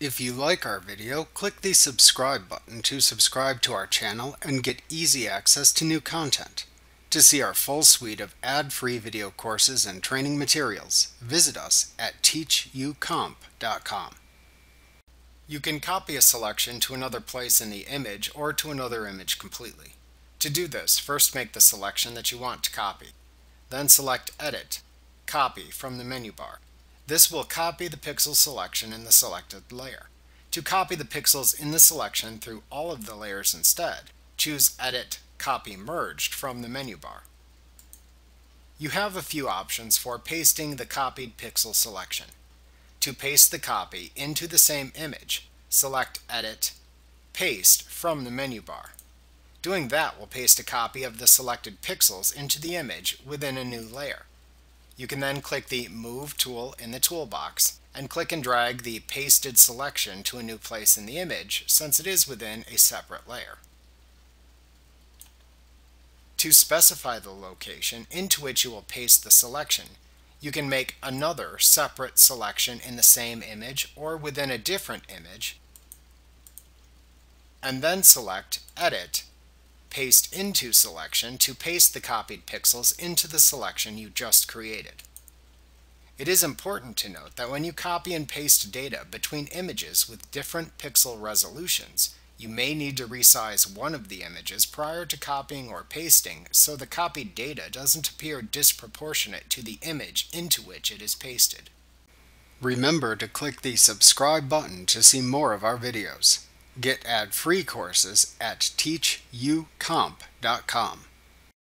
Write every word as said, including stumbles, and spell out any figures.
If you like our video, click the subscribe button to subscribe to our channel and get easy access to new content. To see our full suite of ad-free video courses and training materials, visit us at teach u comp dot com. You can copy a selection to another place in the image or to another image completely. To do this, first make the selection that you want to copy. Then select Edit, Copy from the menu bar. This will copy the pixel selection in the selected layer. To copy the pixels in the selection through all of the layers instead, choose Edit, Copy Merged from the menu bar. You have a few options for pasting the copied pixel selection. To paste the copy into the same image, select Edit, Paste from the menu bar. Doing that will paste a copy of the selected pixels into the image within a new layer. You can then click the Move tool in the toolbox and click and drag the pasted selection to a new place in the image, since it is within a separate layer. To specify the location into which you will paste the selection, you can make another separate selection in the same image or within a different image, and then select Edit, Paste into Selection to paste the copied pixels into the selection you just created. It is important to note that when you copy and paste data between images with different pixel resolutions, you may need to resize one of the images prior to copying or pasting so the copied data doesn't appear disproportionate to the image into which it is pasted. Remember to click the subscribe button to see more of our videos. Get ad-free courses at teach u comp dot com.